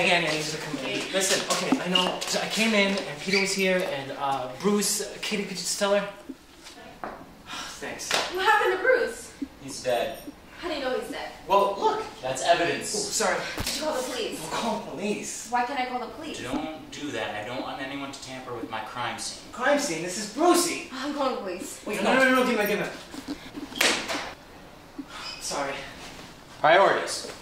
and he's like, listen, okay, I know, so I came in, and Peter was here, and Bruce, Katie, could you just tell her? Thanks. What happened to Bruce? He's dead. How do you know he's dead? Well, look, that's evidence. Oh, sorry. Did you call the police? We'll call the police. Why can't I call the police? Don't do that. I don't want anyone to tamper with my crime scene. Crime scene? This is Brucey. I'm calling the police. Wait, no, give it. Sorry. Priorities.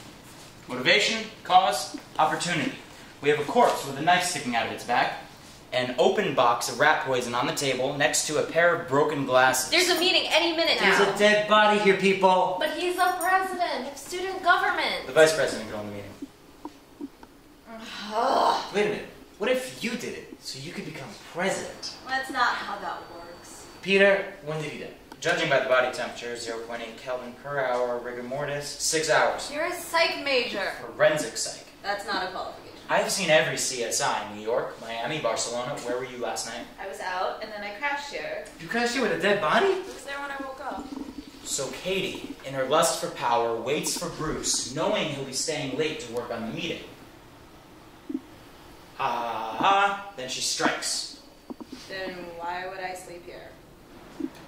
Motivation, cause, opportunity. We have a corpse with a knife sticking out of its back, an open box of rat poison on the table next to a pair of broken glasses. There's a meeting any minute now. There's a dead body here, people. But he's the president of student government. The vice president got on the meeting. Wait a minute. What if you did it so you could become president? Well, that's not how that works. Peter, when did he die? Judging by the body temperature, 0.8 Kelvin per hour, rigor mortis, 6 hours. You're a psych major. Forensic psych. That's not a qualification. I've seen every CSI in New York, Miami, Barcelona. Where were you last night? I was out, and then I crashed here. You crashed here with a dead body? It was there when I woke up. So Katie, in her lust for power, waits for Bruce, knowing he'll be staying late to work on the meeting. Then she strikes. Then why would I sleep here?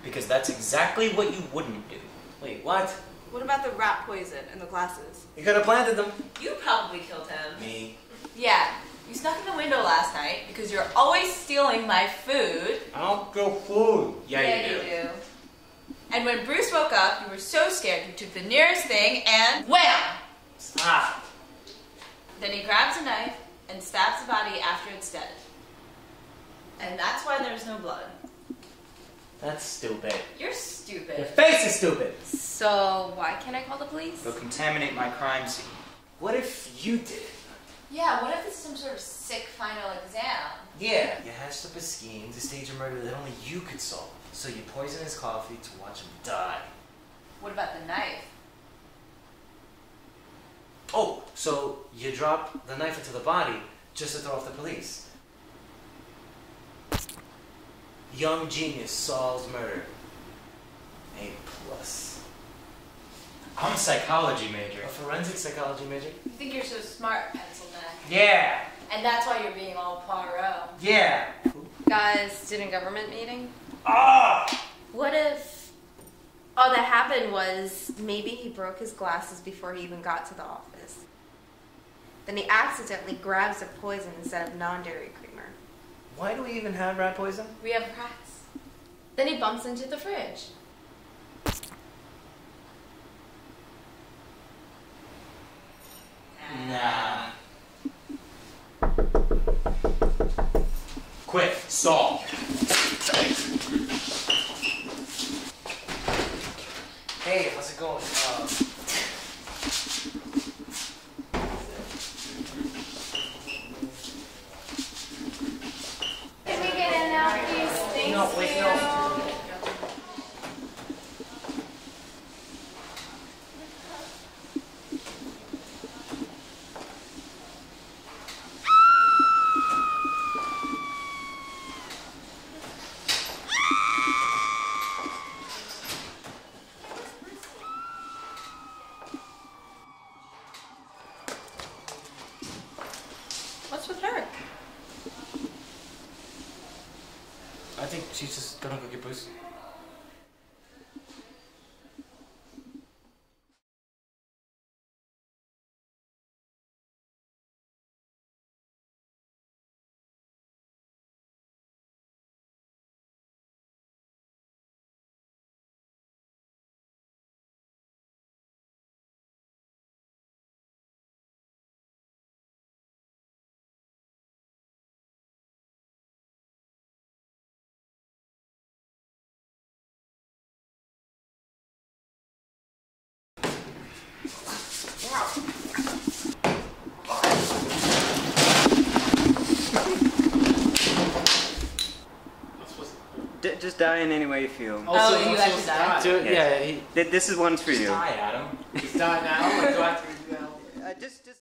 Because that's exactly what you wouldn't do. Wait, what? What about the rat poison and the glasses? You could have planted them. You probably killed him. Me? Yeah. You snuck in the window last night because you're always stealing my food. I don't steal food. Yeah, you do. And when Bruce woke up, you were so scared you took the nearest thing and wham! Stop. Then he grabs a knife and stabs the body after it's dead. And that's why there's no blood. That's stupid. You're stupid. Your face is stupid. So why can't I call the police? They'll contaminate my crime scene. What if you did it? Yeah, what if it's some sort of sick final exam? Yeah. You hatched up a scheme to stage a murder that only you could solve. So you poison his coffee to watch him die. What about the knife? Oh, so you drop the knife into the body just to throw off the police. Young genius solves murder. A+. I'm a psychology major. A forensic psychology major? You think you're so smart, pencil neck. Yeah! And that's why you're being all Poirot. Yeah! Guys, student government meeting? Ah! What if all that happened was maybe he broke his glasses before he even got to the office. Then he accidentally grabs a poison instead of non-dairy creamer. Why do we even have rat poison? We have rats. Then he bumps into the fridge. Nah. Quick, solve. Hey, how's it going? I think she's just gonna go get Bruce. Just die in any way you feel. Oh, so you have to die? Yeah. This is one for you. Just die, Adam. Just die now.